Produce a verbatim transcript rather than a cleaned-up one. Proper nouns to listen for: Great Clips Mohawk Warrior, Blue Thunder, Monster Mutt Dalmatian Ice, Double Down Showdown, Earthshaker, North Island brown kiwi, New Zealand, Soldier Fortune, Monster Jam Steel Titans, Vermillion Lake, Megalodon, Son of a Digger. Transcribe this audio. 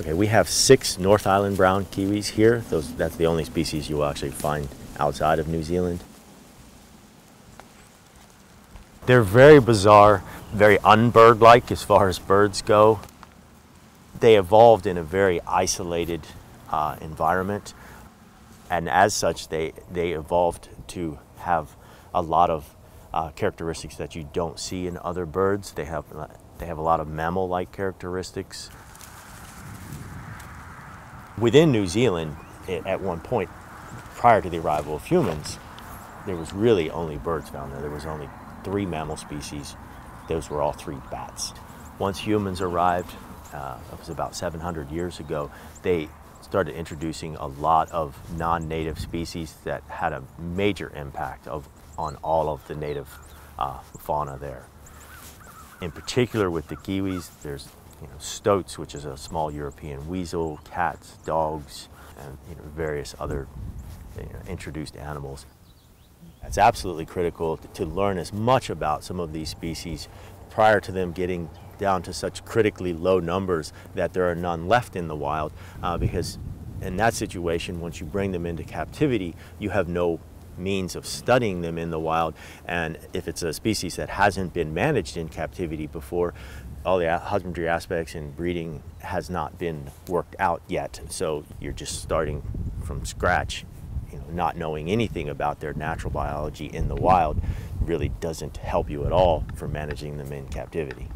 Okay, we have six North Island brown kiwis here. Those, that's the only species you will actually find outside of New Zealand. They're very bizarre, very unbird-like as far as birds go. They evolved in a very isolated uh, environment, and as such they, they evolved to have a lot of uh, characteristics that you don't see in other birds. They have, they have a lot of mammal-like characteristics. Within New Zealand, it, at one point, prior to the arrival of humans, there was really only birds found there. There was only three mammal species. Those were all three bats. Once humans arrived, uh, it was about seven hundred years ago, they started introducing a lot of non-native species that had a major impact of, on all of the native uh, fauna there. In particular with the kiwis, there's you know, stoats, which is a small European weasel, cats, dogs, and you know, various other you know, introduced animals. It's absolutely critical to learn as much about some of these species prior to them getting down to such critically low numbers that there are none left in the wild, uh, because in that situation, once you bring them into captivity, you have no means of studying them in the wild. And if it's a species that hasn't been managed in captivity before, all the husbandry aspects and breeding has not been worked out yet. So you're just starting from scratch. You know, not knowing anything about their natural biology in the wild really doesn't help you at all for managing them in captivity.